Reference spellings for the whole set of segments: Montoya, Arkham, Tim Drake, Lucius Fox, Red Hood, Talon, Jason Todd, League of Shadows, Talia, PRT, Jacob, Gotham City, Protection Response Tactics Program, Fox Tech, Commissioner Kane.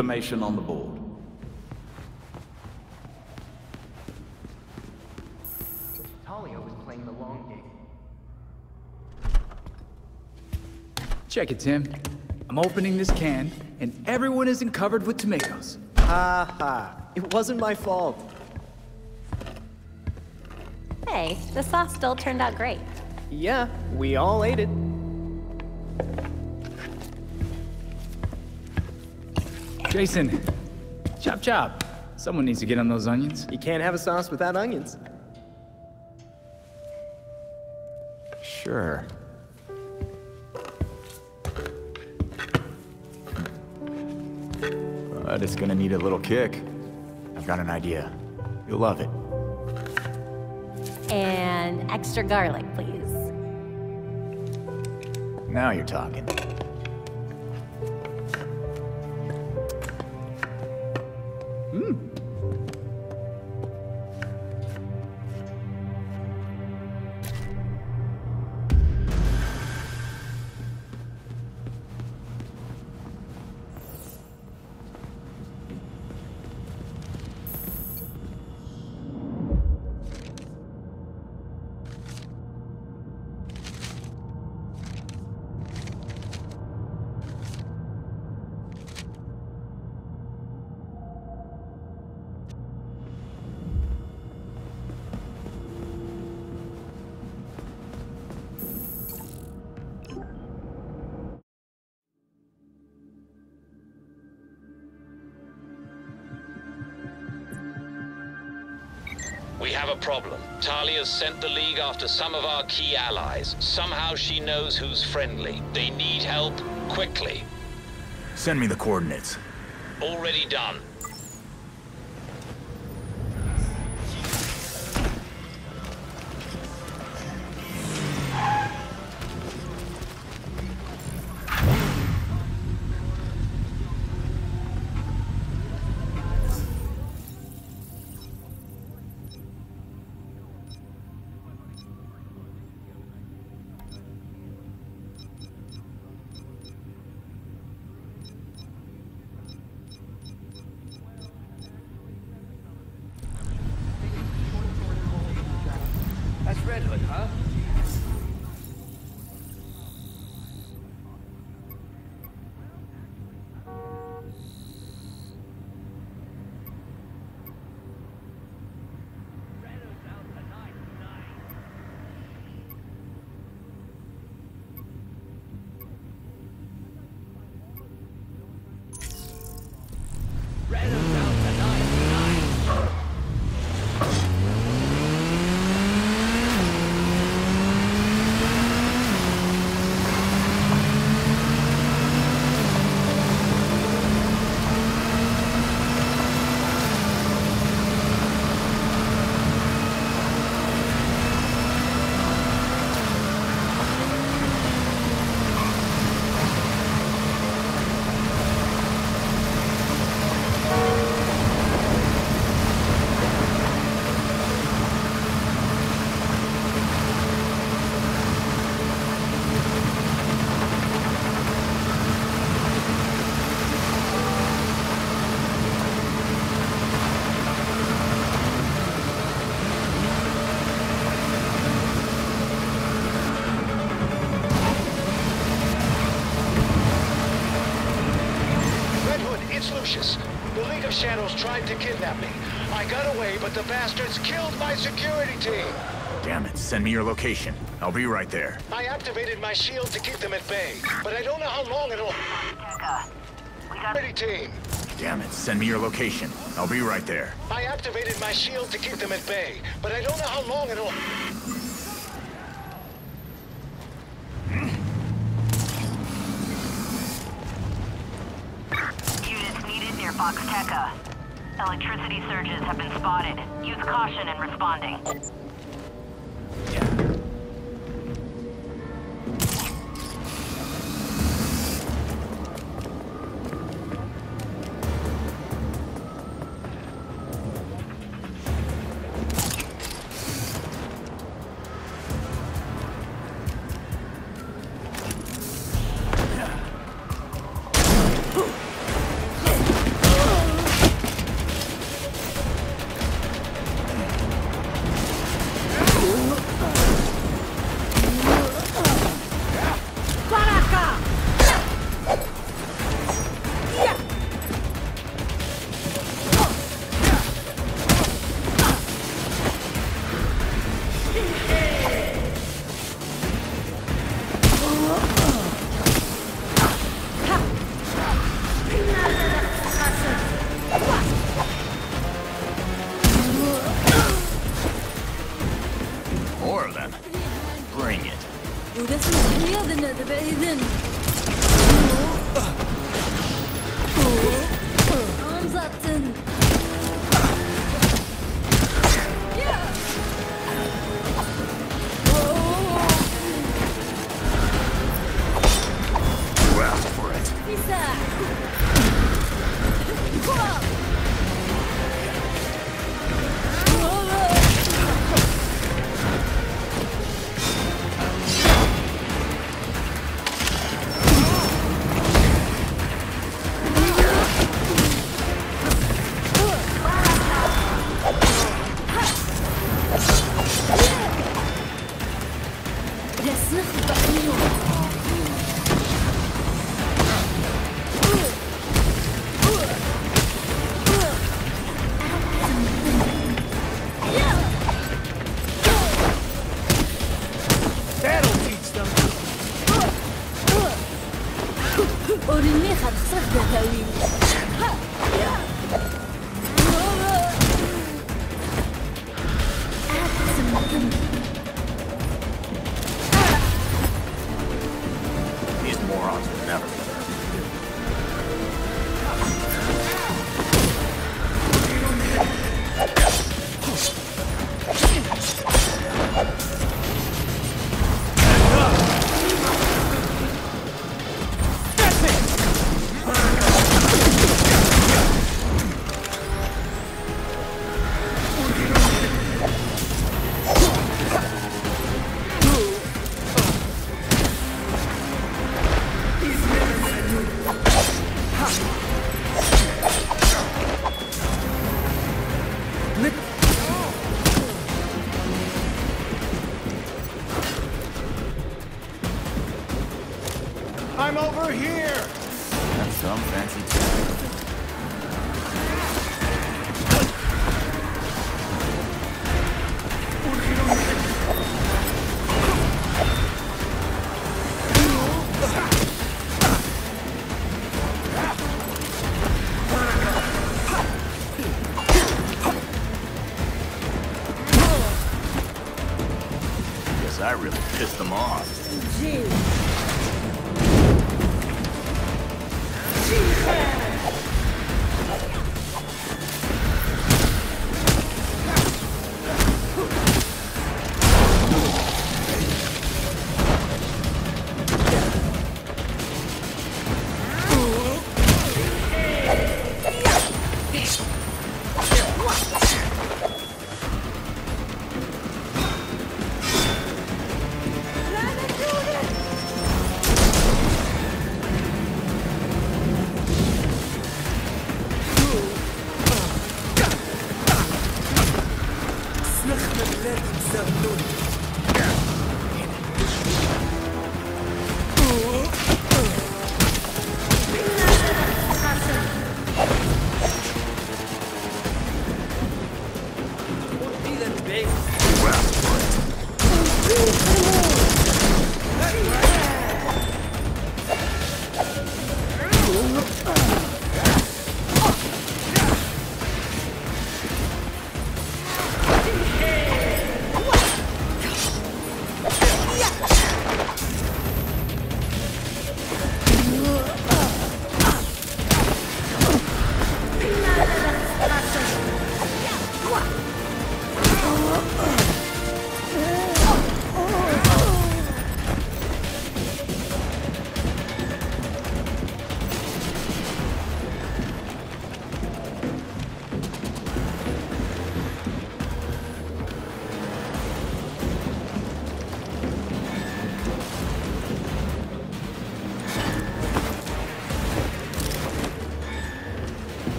information on the board. Talia was playing the long game. Check it, Tim. I'm opening this can, and everyone isn't covered with tomatoes. Ha ha. It wasn't my fault. Hey, the sauce still turned out great. Yeah, we all ate it. Jason, chop chop. Someone needs to get on those onions. You can't have a sauce without onions. Sure. But it's gonna need a little kick. I've got an idea. You'll love it. And extra garlic, please. Now you're talking. We have a problem. Talia's sent the League after some of our key allies. Somehow she knows who's friendly. They need help, quickly. Send me the coordinates. Already done. The League of Shadows tried to kidnap me. I got away, but the bastards killed my security team. Damn it, send me your location. I'll be right there. I activated my shield to keep them at bay, but I don't know how long it'll... Security team. Damn it, send me your location. I'll be right there. I activated my shield to keep them at bay, but I don't know how long it'll... Fox Tech. Electricity surges have been spotted. Use caution in responding. piss them off.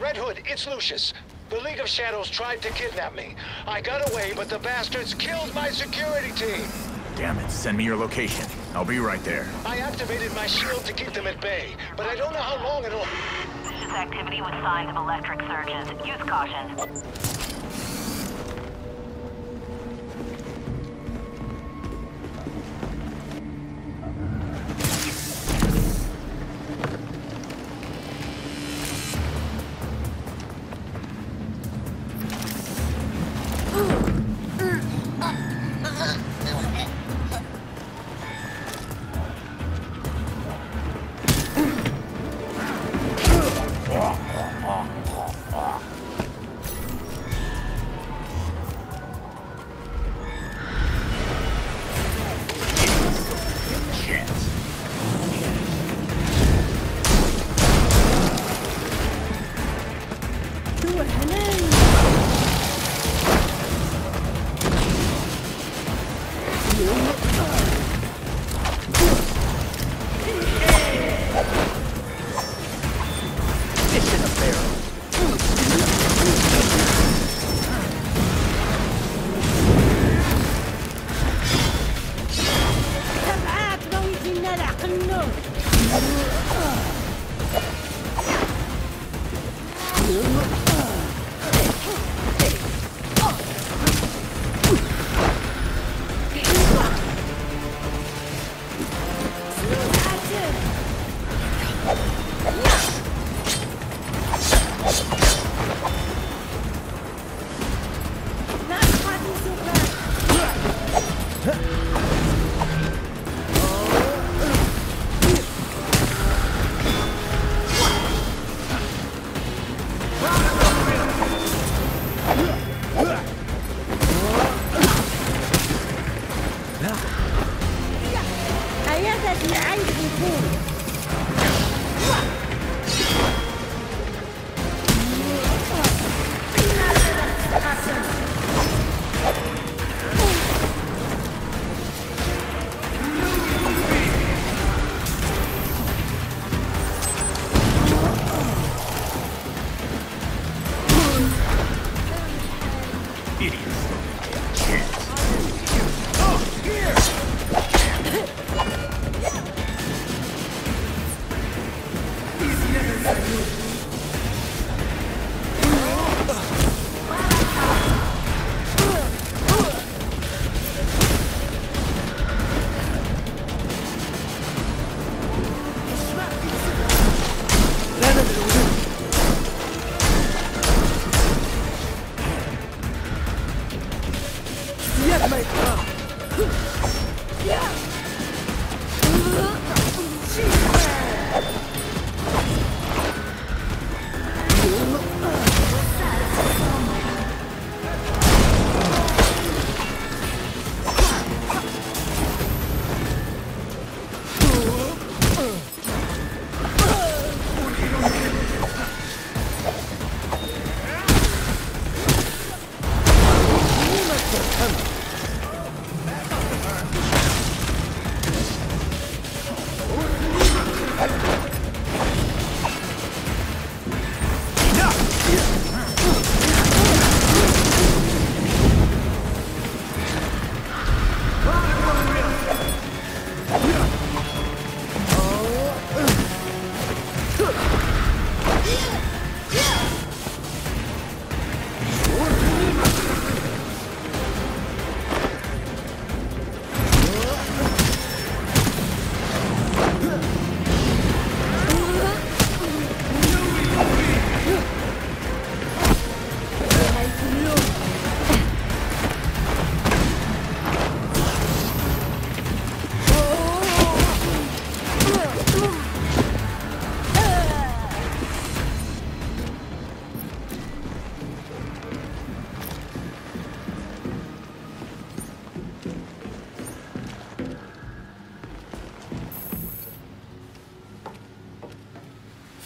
Red Hood, it's Lucius. The League of Shadows tried to kidnap me. I got away, but the bastards killed my security team. Damn it, send me your location. I'll be right there. I activated my shield to keep them at bay, but I don't know how long it'll... Lucius activity with signs of electric surges. Use caution.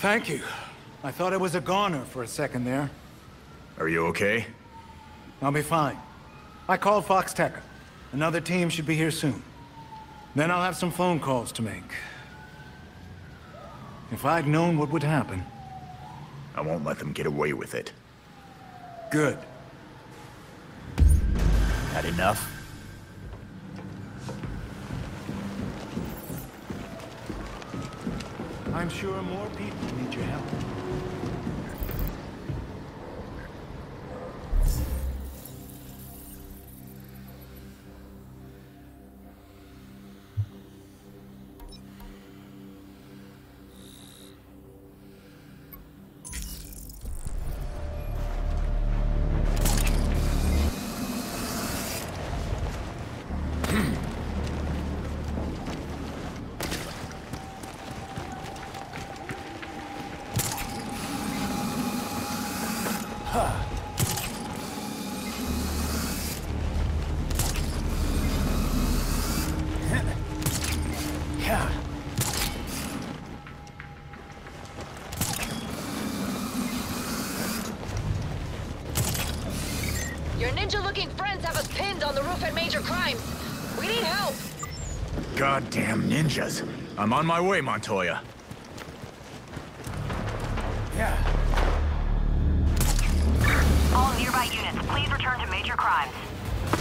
Thank you. I thought I was a goner for a second there. Are you okay? I'll be fine. I called Fox Tech. Another team should be here soon. Then I'll have some phone calls to make. If I'd known what would happen... I won't let them get away with it. Good. Not enough? I'm sure more people need your help. Ninja-looking friends have us pinned on the roof at Major Crimes. We need help. Goddamn ninjas. I'm on my way, Montoya. Yeah. All nearby units, please return to Major Crimes.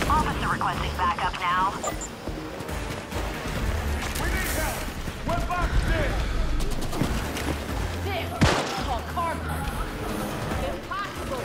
Officer requesting backup now. We need help. We're boxed in. Impossible.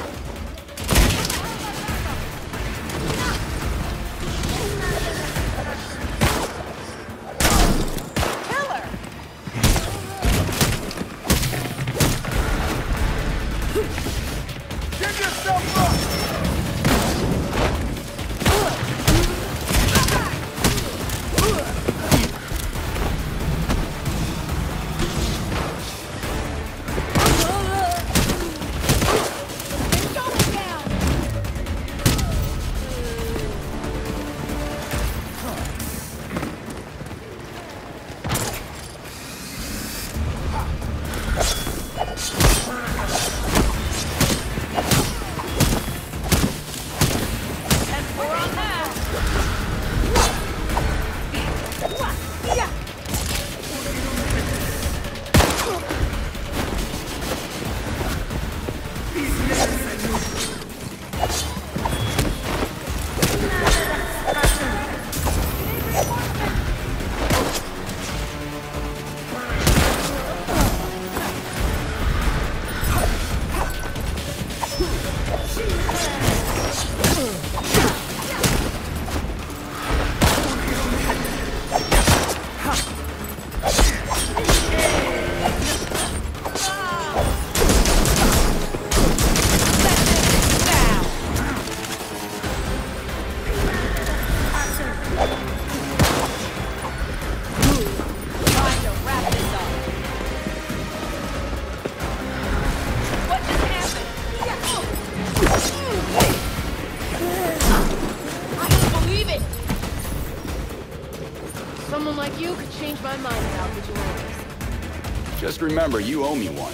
Just remember, you owe me one.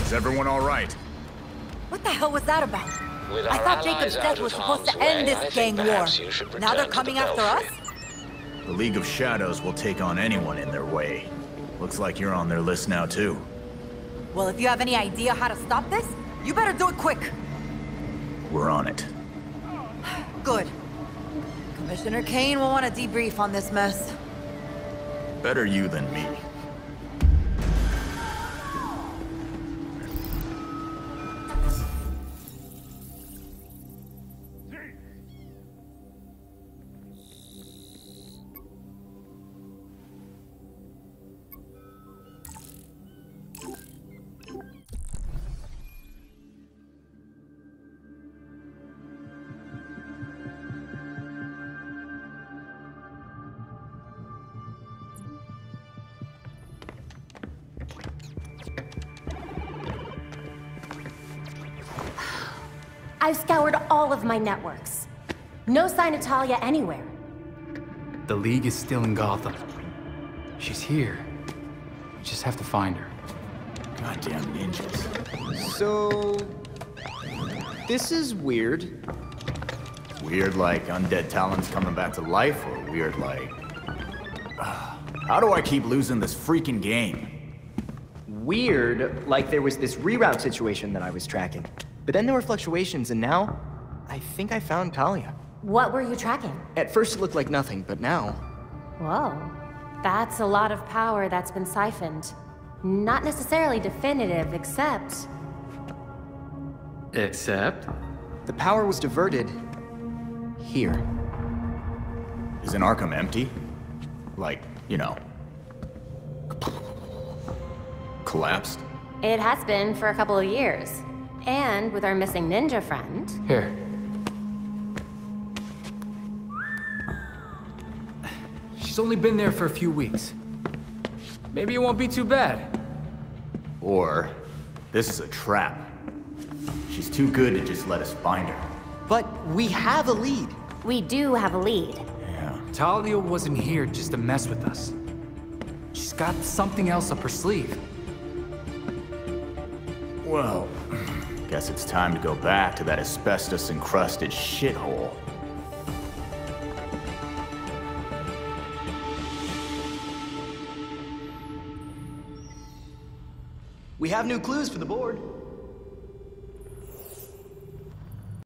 Is everyone all right? What the hell was that about? I thought Jacob's death was supposed to end this gang war. Now they're coming after us? The League of Shadows will take on anyone in their way. Looks like you're on their list now, too. Well, if you have any idea how to stop this, you better do it quick. We're on it. Good. Commissioner Kane will want to debrief on this mess. Better you than me. I've scoured all of my networks. No sign of Talia anywhere. The League is still in Gotham. She's here. We just have to find her. Goddamn ninjas. So... this is weird. Weird like Undead Talon's coming back to life, or weird like... how do I keep losing this freaking game? Weird like there was this reroute situation that I was tracking. But then there were fluctuations, and now... I think I found Talia. What were you tracking? At first it looked like nothing, but now... Whoa. That's a lot of power that's been siphoned. Not necessarily definitive, except... Except? The power was diverted... here. Isn't Arkham empty? Like, you know... collapsed? It has been for a couple of years. And with our missing ninja friend... Here. She's only been there for a few weeks. Maybe it won't be too bad. Or, this is a trap. She's too good to just let us find her. But we have a lead. We do have a lead. Yeah. Talia wasn't here just to mess with us. She's got something else up her sleeve. Well, guess it's time to go back to that asbestos-encrusted shithole. We have new clues for the board.